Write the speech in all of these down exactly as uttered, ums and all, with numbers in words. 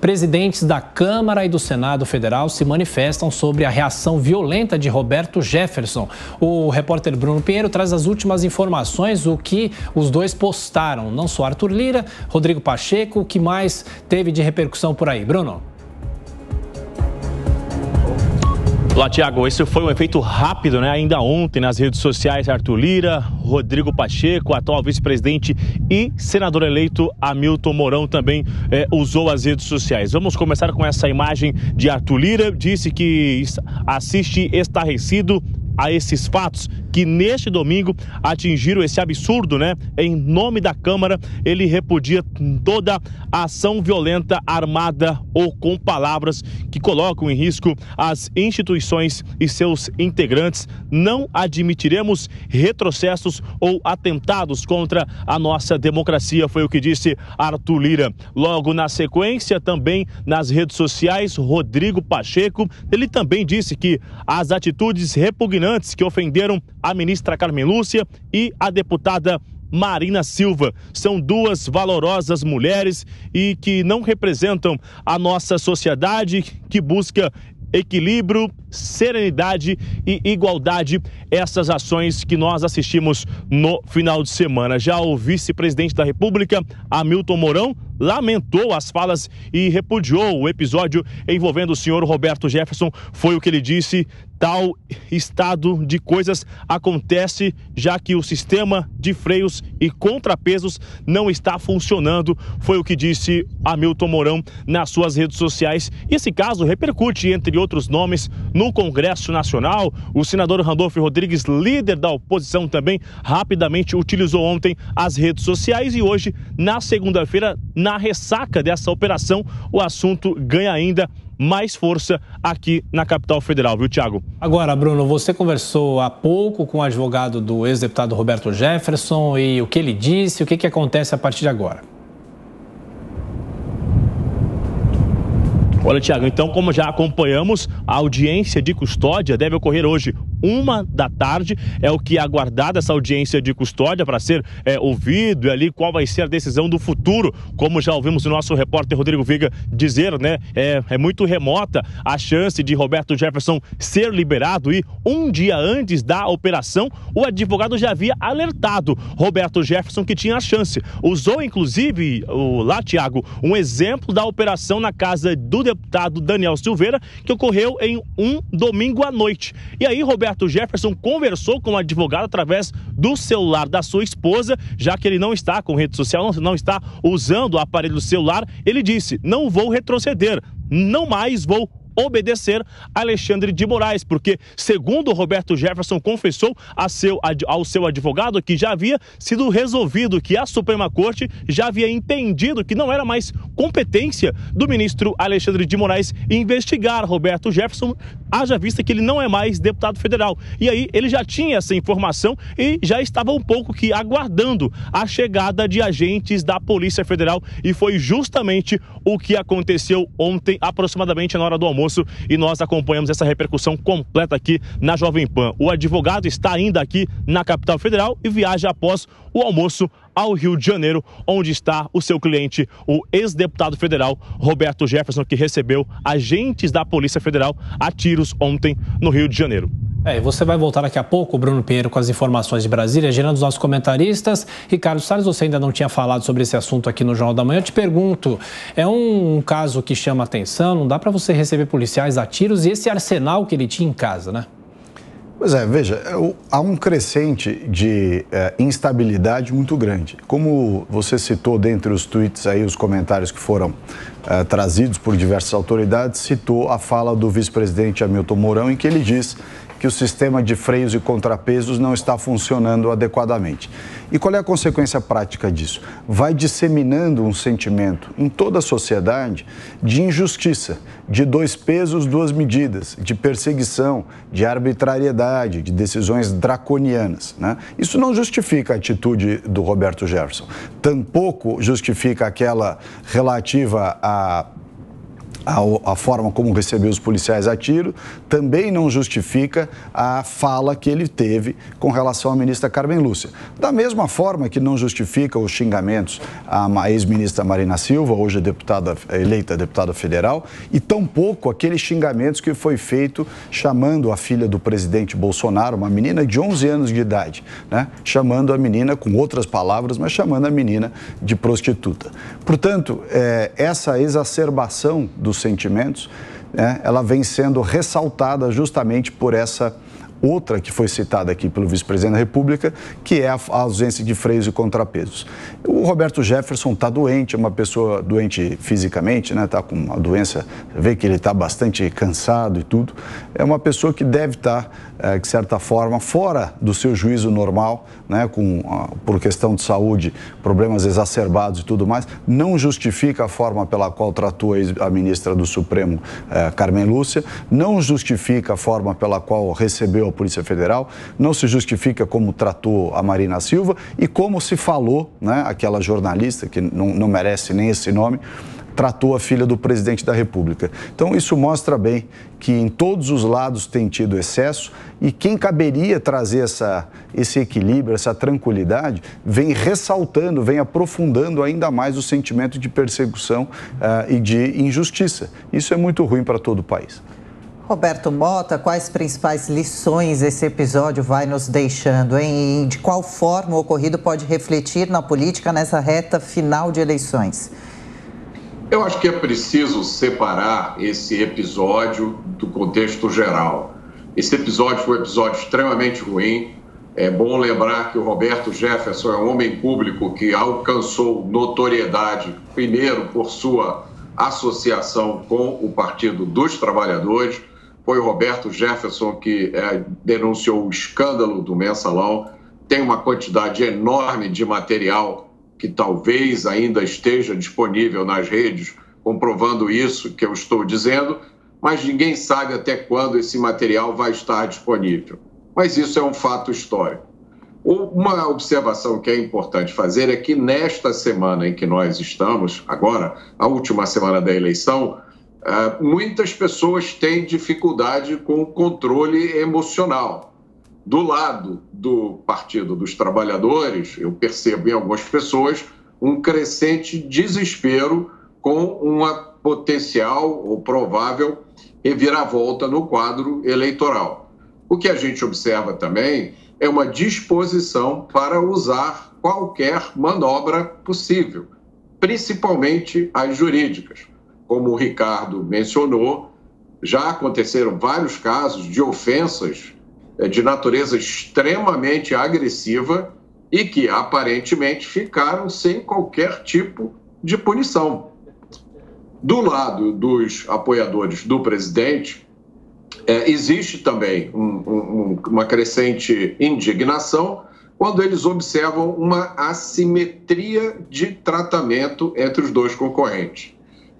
Presidentes da Câmara e do Senado Federal se manifestam sobre a reação violenta de Roberto Jefferson. O repórter Bruno Pinheiro traz as últimas informações, o que os dois postaram, não só Arthur Lira, Rodrigo Pacheco, o que mais teve de repercussão por aí. Bruno? Olá, Tiago. Esse foi um efeito rápido, né? Ainda ontem nas redes sociais, Arthur Lira, Rodrigo Pacheco, atual vice-presidente e senador eleito Hamilton Mourão também é, usou as redes sociais. Vamos começar com essa imagem de Arthur Lira. Disse que assiste estarrecido a esses fatos que neste domingo atingiram esse absurdo, né? Em nome da Câmara, ele repudia toda a ação violenta, armada ou com palavras que colocam em risco as instituições e seus integrantes. Não admitiremos retrocessos ou atentados contra a nossa democracia, foi o que disse Arthur Lira. Logo na sequência, também nas redes sociais, Rodrigo Pacheco, ele também disse que as atitudes repugnantes que ofenderam a ministra Carmen Lúcia e a deputada Marina Silva são duas valorosas mulheres e que não representam a nossa sociedade que busca equilíbrio, serenidade e igualdade, essas ações que nós assistimos no final de semana. Já o vice-presidente da República, Hamilton Mourão, lamentou as falas e repudiou o episódio envolvendo o senhor Roberto Jefferson. Foi o que ele disse: tal estado de coisas acontece já que o sistema de freios e contrapesos não está funcionando, foi o que disse Hamilton Mourão nas suas redes sociais. E esse caso repercute, entre outros nomes, no Congresso Nacional. O senador Randolfe Rodrigues, líder da oposição também, rapidamente utilizou ontem as redes sociais e hoje, na segunda-feira, na ressaca dessa operação, o assunto ganha ainda mais força aqui na capital federal, viu, Tiago? Agora, Bruno, você conversou há pouco com o advogado do ex-deputado Roberto Jefferson e o que ele disse, o que, que acontece a partir de agora? Olha, Tiago, então, como já acompanhamos, a audiência de custódia deve ocorrer hoje, uma da tarde, é o que é aguardada essa audiência de custódia para ser é, ouvido e ali qual vai ser a decisão do futuro, como já ouvimos o nosso repórter Rodrigo Viga dizer, né, é, é muito remota a chance de Roberto Jefferson ser liberado e um dia antes da operação, o advogado já havia alertado Roberto Jefferson que tinha a chance. Usou, inclusive, o, lá, Tiago, um exemplo da operação na casa do deputado Daniel Silveira, que ocorreu em um domingo à noite. E aí, Roberto Roberto Jefferson conversou com o advogado através do celular da sua esposa, já que ele não está com rede social, não está usando o aparelho celular. Ele disse: não vou retroceder, não mais vou obedecer a Alexandre de Moraes, porque, segundo Roberto Jefferson, confessou a seu, ao seu advogado que já havia sido resolvido, que a Suprema Corte já havia entendido que não era mais competência do ministro Alexandre de Moraes investigar Roberto Jefferson, haja vista que ele não é mais deputado federal. E aí ele já tinha essa informação e já estava um pouco que aguardando a chegada de agentes da Polícia Federal, e foi justamente o que aconteceu ontem, aproximadamente na hora do almoço. E nós acompanhamos essa repercussão completa aqui na Jovem Pan. O advogado está ainda aqui na capital federal e viaja após o almoço ao Rio de Janeiro, onde está o seu cliente, o ex-deputado federal Roberto Jefferson, que recebeu agentes da Polícia Federal a tiros ontem no Rio de Janeiro. É, você vai voltar daqui a pouco, Bruno Pinheiro, com as informações de Brasília, gerando os nossos comentaristas. Ricardo Salles, você ainda não tinha falado sobre esse assunto aqui no Jornal da Manhã. Eu te pergunto, é um caso que chama atenção, não dá para você receber policiais a tiros e esse arsenal que ele tinha em casa, né? Pois é, veja, há um crescente de é, instabilidade muito grande. Como você citou dentre os tweets aí, os comentários que foram é, trazidos por diversas autoridades, citou a fala do vice-presidente Hamilton Mourão, em que ele diz que o sistema de freios e contrapesos não está funcionando adequadamente. E qual é a consequência prática disso? Vai disseminando um sentimento em toda a sociedade de injustiça, de dois pesos, duas medidas, de perseguição, de arbitrariedade, de decisões draconianas, né? Isso não justifica a atitude do Roberto Jefferson, tampouco justifica aquela relativa a A, a forma como recebeu os policiais a tiro também não justifica a fala que ele teve com relação à ministra Carmen Lúcia. Da mesma forma que não justifica os xingamentos à ex-ministra Marina Silva, hoje deputada, eleita deputada federal, e tampouco aqueles xingamentos que foi feito chamando a filha do presidente Bolsonaro, uma menina de onze anos de idade, né? Chamando a menina, com outras palavras, mas chamando a menina de prostituta. Portanto, é, essa exacerbação do dos sentimentos, né, ela vem sendo ressaltada justamente por essa outra que foi citada aqui pelo vice-presidente da República, que é a ausência de freios e contrapesos. O Roberto Jefferson está doente, é uma pessoa doente fisicamente, né, está com uma doença, vê que ele está bastante cansado e tudo. É uma pessoa que deve estar, tá, de certa forma, fora do seu juízo normal, né, com, por questão de saúde, problemas exacerbados e tudo mais. Não justifica a forma pela qual tratou a ministra do Supremo, eh, Carmen Lúcia, não justifica a forma pela qual recebeu a Polícia Federal, não se justifica como tratou a Marina Silva e como se falou, né, aquela jornalista que não, não merece nem esse nome, tratou a filha do presidente da República. Então isso mostra bem que em todos os lados tem tido excesso e quem caberia trazer essa, esse equilíbrio, essa tranquilidade, vem ressaltando, vem aprofundando ainda mais o sentimento de perseguição uh, e de injustiça. Isso é muito ruim para todo o país. Roberto Motta, quais principais lições esse episódio vai nos deixando, hein? E de qual forma o ocorrido pode refletir na política nessa reta final de eleições? Eu acho que é preciso separar esse episódio do contexto geral. Esse episódio foi um episódio extremamente ruim. É bom lembrar que o Roberto Jefferson é um homem público que alcançou notoriedade, primeiro por sua associação com o Partido dos Trabalhadores. Foi o Roberto Jefferson que é, denunciou o escândalo do mensalão. Tem uma quantidade enorme de material que talvez ainda esteja disponível nas redes, comprovando isso que eu estou dizendo, mas ninguém sabe até quando esse material vai estar disponível. Mas isso é um fato histórico. Uma observação que é importante fazer é que nesta semana em que nós estamos, agora, a última semana da eleição, Uh, muitas pessoas têm dificuldade com o controle emocional. Do lado do Partido dos Trabalhadores, eu percebo em algumas pessoas um crescente desespero com uma potencial ou provável reviravolta no quadro eleitoral. O que a gente observa também é uma disposição para usar qualquer manobra possível, principalmente as jurídicas. Como o Ricardo mencionou, já aconteceram vários casos de ofensas de natureza extremamente agressiva e que, aparentemente, ficaram sem qualquer tipo de punição. Do lado dos apoiadores do presidente, é, existe também um, um, uma crescente indignação quando eles observam uma assimetria de tratamento entre os dois concorrentes.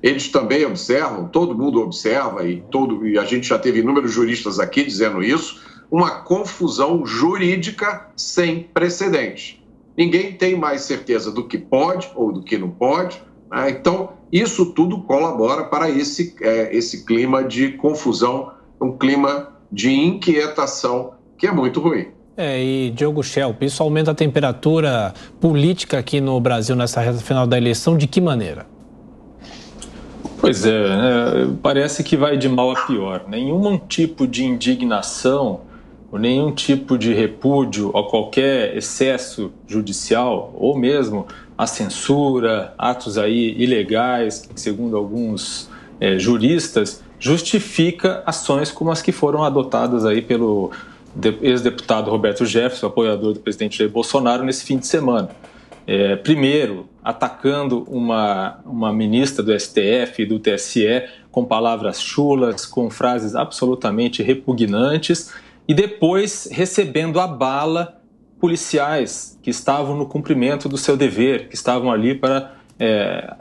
Eles também observam, todo mundo observa, e, todo, e a gente já teve inúmeros juristas aqui dizendo isso, uma confusão jurídica sem precedentes. Ninguém tem mais certeza do que pode ou do que não pode, né? Então isso tudo colabora para esse, é, esse clima de confusão, um clima de inquietação que é muito ruim. É, e Diogo Schelp, isso aumenta a temperatura política aqui no Brasil nessa reta final da eleição, de que maneira? Pois é, né? Parece que vai de mal a pior. Nenhum tipo de indignação ou nenhum tipo de repúdio a qualquer excesso judicial ou mesmo a censura, atos aí ilegais, que segundo alguns é, juristas, justifica ações como as que foram adotadas aí pelo ex-deputado Roberto Jefferson, apoiador do presidente Jair Bolsonaro, nesse fim de semana. É, primeiro, atacando uma, uma ministra do S T F e do T S E com palavras chulas, com frases absolutamente repugnantes e depois recebendo a bala policiais que estavam no cumprimento do seu dever, que estavam ali para é,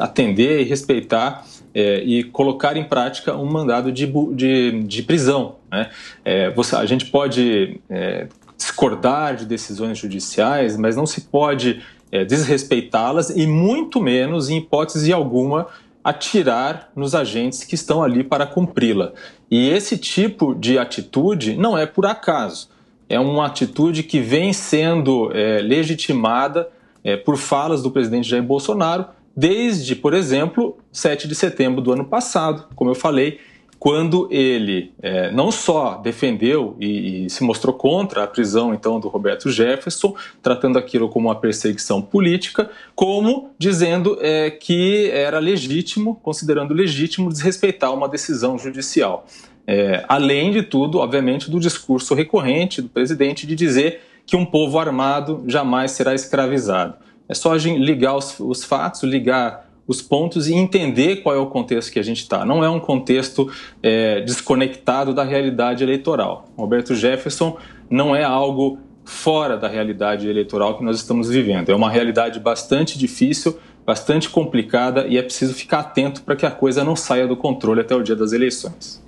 atender e respeitar é, e colocar em prática um mandado de, de, de prisão, né? É, você, a gente pode... É, discordar de decisões judiciais, mas não se pode é, desrespeitá-las e muito menos, em hipótese alguma, atirar nos agentes que estão ali para cumpri-la. E esse tipo de atitude não é por acaso. É uma atitude que vem sendo é, legitimada é, por falas do presidente Jair Bolsonaro desde, por exemplo, sete de setembro do ano passado, como eu falei, quando ele é, não só defendeu e, e se mostrou contra a prisão então do Roberto Jefferson, tratando aquilo como uma perseguição política, como dizendo é, que era legítimo, considerando legítimo, desrespeitar uma decisão judicial. É, além de tudo, obviamente, do discurso recorrente do presidente de dizer que um povo armado jamais será escravizado. É só a gente ligar os, os fatos, ligar os pontos e entender qual é o contexto que a gente está. Não é um contexto é, desconectado da realidade eleitoral. Roberto Jefferson não é algo fora da realidade eleitoral que nós estamos vivendo. É uma realidade bastante difícil, bastante complicada, e é preciso ficar atento para que a coisa não saia do controle até o dia das eleições.